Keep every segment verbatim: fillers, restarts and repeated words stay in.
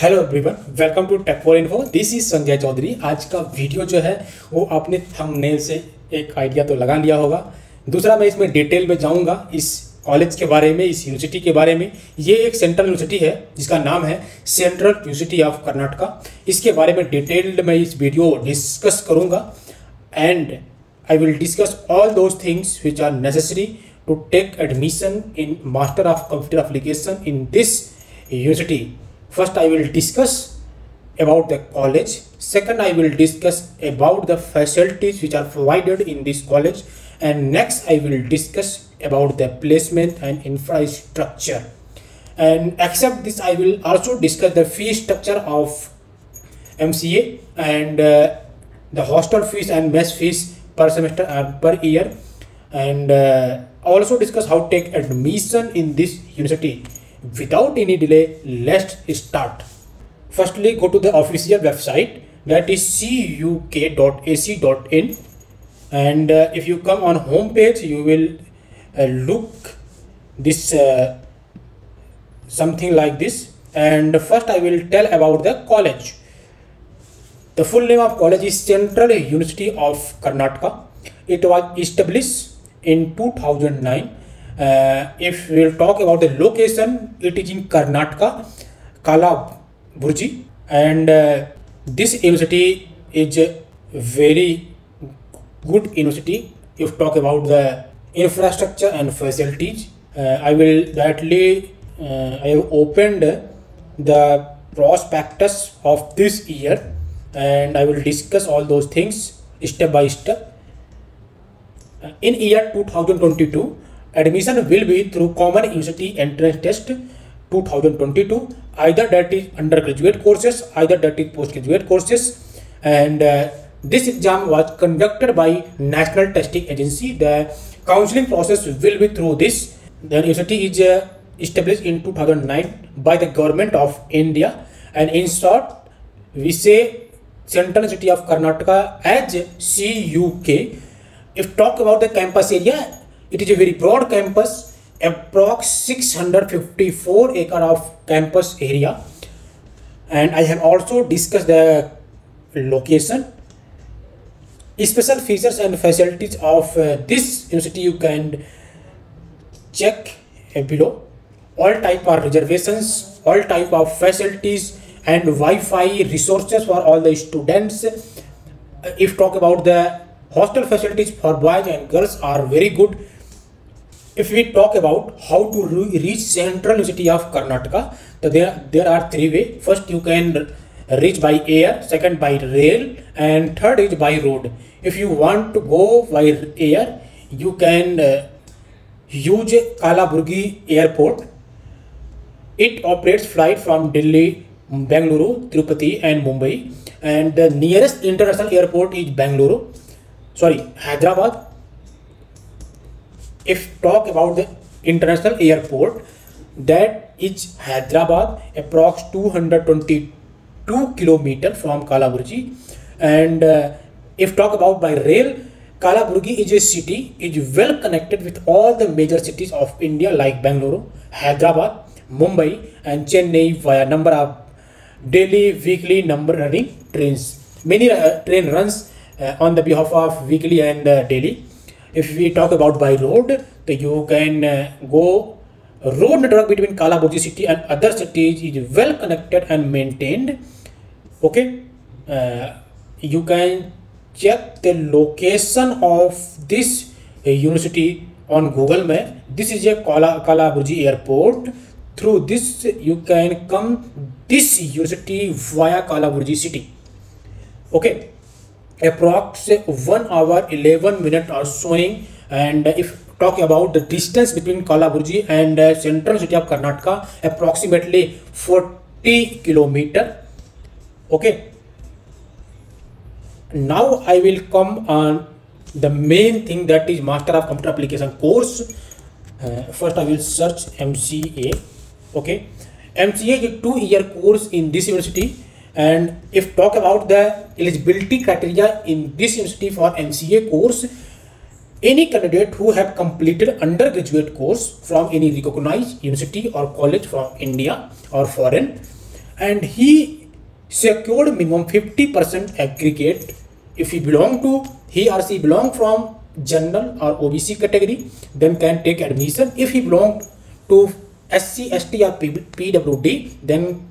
Hello everyone, welcome to टेकपुर Info. This is Sanjay Chaudhary. आज का video जो है वो आपने थंबनेल से एक आइडिया तो लगा लिया होगा। दूसरा, मैं इसमें डिटेल में जाऊंगा इस कॉलेज के बारे में, इस यूनिवर्सिटी के बारे में। ये एक सेंट्रल यूनिवर्सिटी है जिसका नाम है सेंट्रल यूनिवर्सिटी ऑफ कर्नाटका। इसके बारे में डिटेल्ड मैं इस वीडियो डिस्कस करूँगा and I will discuss all those things which are necessary to take admission in master of computer application in this university. First, I will discuss about the college. Second, I will discuss about the facilities which are provided in this college. And next, I will discuss about the placement and infrastructure. And except this, I will also discuss the fee structure of M C A and uh, the hostel fees and mess fees per semester and per year. And uh, also discuss how to take admission in this university. Without any delay, let's start. Firstly, go to the official website, that is c u k dot a c dot in, and uh, if you come on home page, you will uh, look this uh, something like this. And first I will tell about the college. The full name of college is Central University of Karnataka. It was established in two thousand nine. Uh, if we will talk about the location, it is in Karnataka, Kalaburagi, and uh, this university is a very good university. If talk about the infrastructure and facilities, uh, I will directly uh, I have opened the prospectus of this year, and I will discuss all those things step by step. Uh, in year two thousand twenty-two. Admission will be through Common University Entrance Test two thousand twenty-two, either that is undergraduate courses, either that is postgraduate courses. And uh, this exam was conducted by National Testing Agency. The counseling process will be through this. The university is uh, established in two thousand nine by the Government of India. And in short, we say Central University of Karnataka as C U K. If talk about the campus area, it is a very broad campus, approx six hundred fifty-four acre of campus area. And I have also discussed the location. Special features and facilities of uh, this university you can check uh, below. All type of reservations, all type of facilities and Wi-Fi resources for all the students. Uh, if talk about the hostel facilities for boys and girls are very good. If we talk about how to reach Central University of Karnataka, so there, there are three ways. First, you can reach by air, second by rail, and third is by road. If you want to go by air, you can uh, use Kalaburagi Airport. It operates flights from Delhi, Bengaluru, Tirupati, and Mumbai. And the nearest international airport is Bengaluru, sorry, Hyderabad. If talk about the international airport, that is Hyderabad, approx two hundred twenty-two kilometer from Kalaburagi. And uh, if talk about by rail, Kalaburagi is a city, is well connected with all the major cities of India like Bengaluru, Hyderabad, Mumbai, and Chennai via number of daily, weekly number running trains. Many uh, train runs uh, on the behalf of weekly and uh, daily. If we talk about by road, so you can uh, go road network between Kalaburagi city and other cities is well connected and maintained. Okay, uh, you can check the location of this uh, university on Google Map. This is a Kala Kalaburagi airport. Through this, you can come this university via Kalaburagi city. Okay. Approx one hour eleven minutes are showing. And if talk about the distance between Kalaburagi and uh, Central University of Karnataka, approximately forty kilometer. Okay, now I will come on the main thing, that is Master of Computer Application course. Uh, first I will search M C A. Okay, M C A is a two year course in this university. And if talk about the eligibility criteria in this university for M C A course, any candidate who have completed undergraduate course from any recognized university or college from India or foreign, and he secured minimum fifty percent aggregate if he belong to he or she belong from general or O B C category, then can take admission. If he belong to S C, S T or P W D, then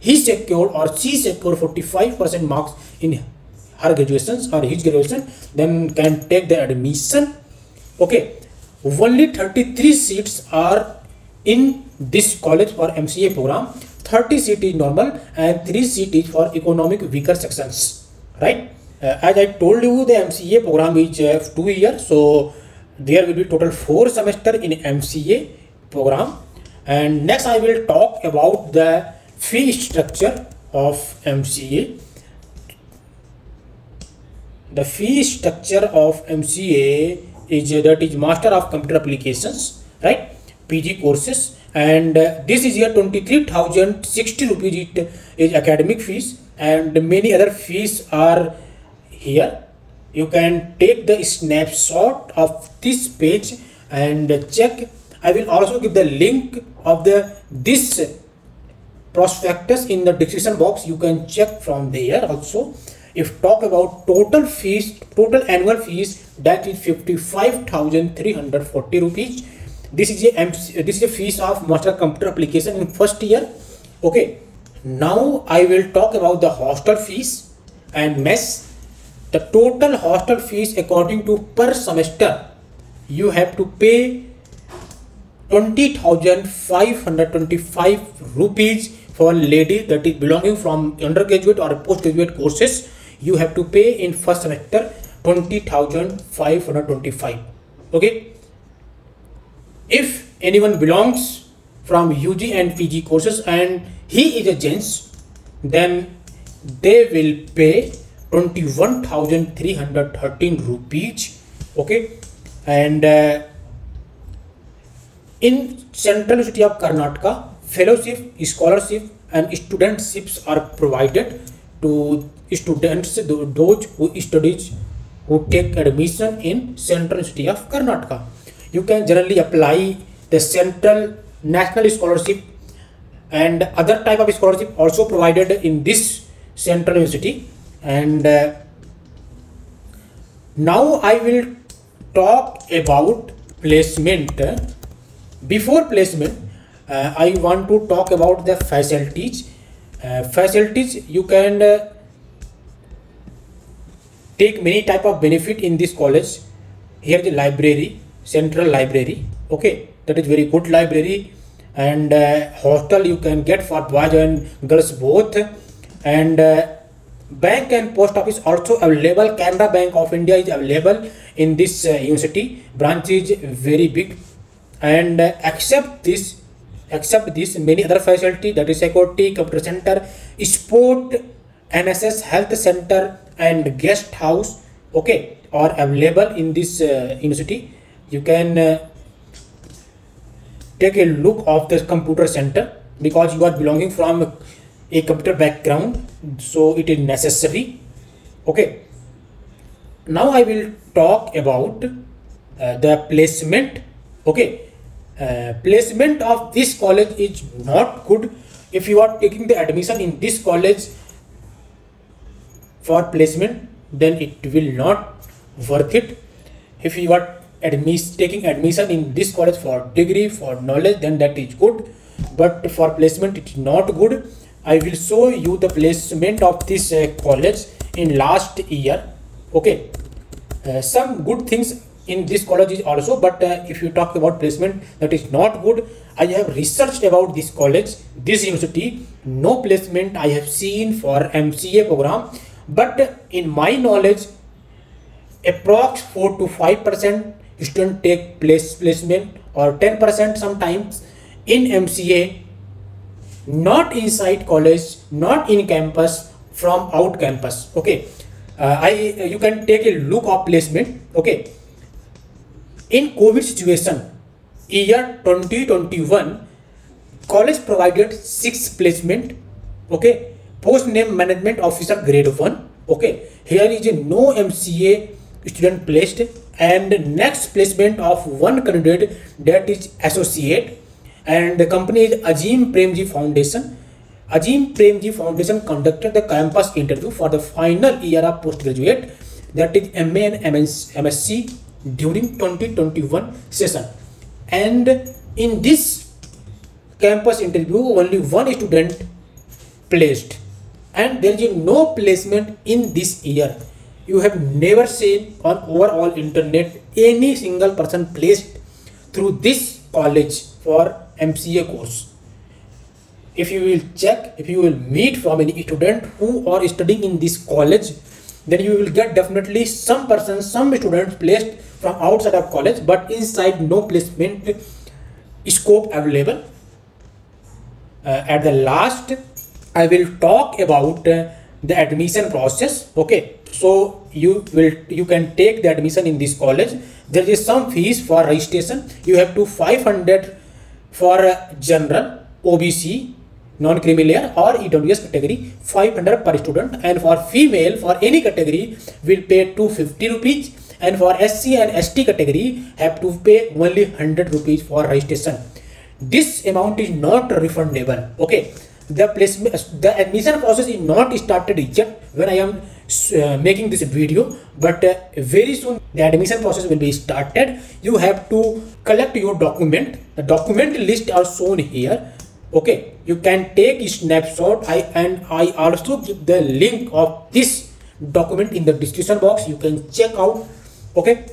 he secured or she secured forty-five percent marks in her graduations or his graduation, then can take the admission. Okay, only thirty-three seats are in this college for M C A program. Thirty seat is normal and three seat is for economic weaker sections, right? Uh, as I told you, the M C A program is uh, two years, so there will be total four semester in M C A program. And next, I will talk about the fee structure of M C A. The fee structure of M C A is uh, that is Master of Computer Applications, right? P G courses, and uh, this is here twenty-three thousand sixty rupees it is academic fees, and many other fees are here. You can take the snapshot of this page and check. I will also give the link of the this prospectus in the description box. You can check from there also. If talk about total fees, total annual fees, that is fifty-five thousand three hundred forty rupees. This is a M C, this is a fees of Master Computer Application in first year. Okay, now I will talk about the hostel fees and mess. The total hostel fees according to per semester, you have to pay twenty thousand five hundred twenty-five rupees for lady, that is belonging from undergraduate or postgraduate courses. You have to pay in first semester twenty thousand five hundred twenty-five. Okay, if anyone belongs from U G and P G courses and he is a gents, then they will pay twenty-one thousand three hundred thirteen rupees. Okay, and uh, in Central University of Karnataka, fellowship, scholarship and studentships are provided to students, those who studies who take admission in Central University of Karnataka. You can generally apply the Central National Scholarship and other type of scholarship also provided in this Central University. And uh, now I will talk about placement. Before placement, uh, I want to talk about the facilities. Uh, facilities, you can uh, take many type of benefit in this college. Here the library, central library, okay, that is very good library. And uh, hostel you can get for boys and girls both. And uh, bank and post office also available. Canara Bank of India is available in this uh, university. Branch is very big. And uh, except this, except this, many other facility, that is security, computer center, sport, N S S health center, and guest house, okay, are available in this uh, university. You can uh, take a look of the computer center because you are belonging from a computer background, so it is necessary. Okay, now I will talk about uh, the placement. Okay, uh, placement of this college is not good. If you are taking the admission in this college for placement, then it will not worth it. If you are admis taking admission in this college for degree, for knowledge, then that is good, but for placement it is not good. I will show you the placement of this uh, college in last year. Okay, uh, some good things in this college is also, but uh, if you talk about placement, that is not good. I have researched about this college, this university. No placement I have seen for M C A program, but uh, in my knowledge, approx four to five percent student take place placement or ten percent sometimes in M C A. Not inside college, not in campus, from out campus. Okay, uh, I you can take a look of placement. Okay, in COVID situation year twenty twenty-one, college provided six placement. Okay, post name management officer grade one. Okay, here is a no M C A student placed, and next placement of one candidate, that is associate. And the company is Azeem Premji Foundation. Azeem Premji Foundation conducted the campus interview for the final year of postgraduate, that is M A and M S C, during twenty twenty-one session. And in this campus interview, only one student placed, and there is no placement in this year. You have never seen on overall internet any single person placed through this college for M C A course. If you will check, if you will meet from any student who are studying in this college, then you will get definitely some person, some students placed from outside of college, but inside no placement scope available. Uh, at the last, I will talk about uh, the admission process. Okay, so you will you can take the admission in this college. There is some fees for registration. You have to five hundred for uh, general, O B C, non-criminal or E W S category, five hundred per student, and for female for any category will pay two hundred fifty rupees, and for S C and S T category have to pay only one hundred rupees for registration. This amount is not refundable. Okay, the placement, the admission process is not started yet when I am uh, making this video, but uh, very soon the admission process will be started. You have to collect your document. The document list are shown here. Okay, you can take a snapshot. I and I also give the link of this document in the description box. You can check out. Okay,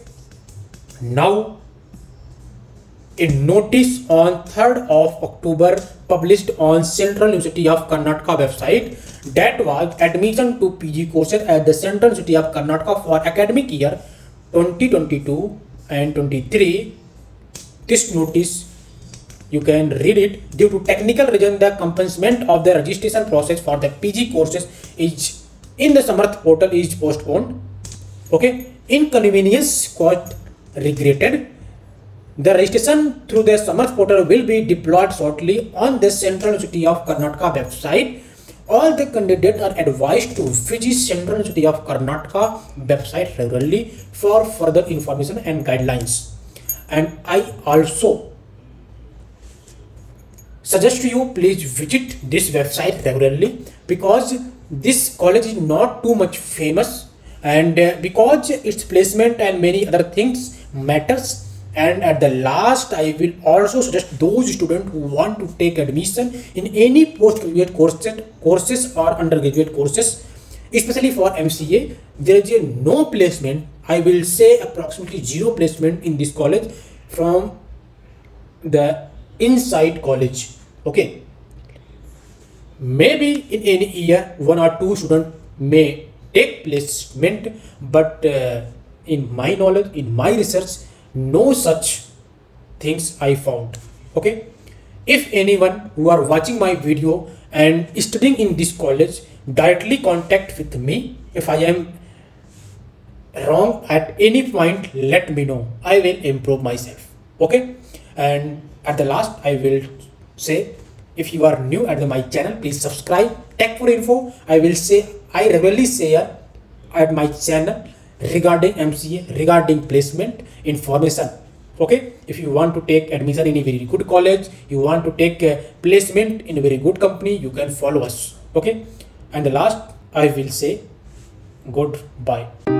now a notice on third of October published on Central University of Karnataka website that was admission to P G courses at the Central University of Karnataka for academic year twenty twenty-two and twenty-three. This notice, you can read it. Due to technical reason, the commencement of the registration process for the P G courses is in the Samarth portal is postponed. Okay, inconvenience quite regretted. The registration through the Samarth portal will be deployed shortly on the Central University of Karnataka website. All the candidates are advised to visit Central University of Karnataka website regularly for further information and guidelines. And I also suggest you please visit this website regularly, because this college is not too much famous, and uh, because its placement and many other things matters. And at the last, I will also suggest those students who want to take admission in any postgraduate courses courses or undergraduate courses, especially for M C A, there is no placement. I will say approximately zero placement in this college from the inside college. Okay, maybe in any year one or two students may take placement, but uh, in my knowledge, in my research, no such things I found. Okay, if anyone who are watching my video and studying in this college, directly contact with me. If I am wrong at any point, let me know. I will improve myself. Okay, and at the last, I will say, if you are new at the, my channel, please subscribe Techpur Info. I will say I regularly share at my channel regarding M C A, regarding placement information. Okay, if you want to take admission in a very good college, you want to take uh, placement in a very good company, you can follow us. Okay, and the last, I will say goodbye.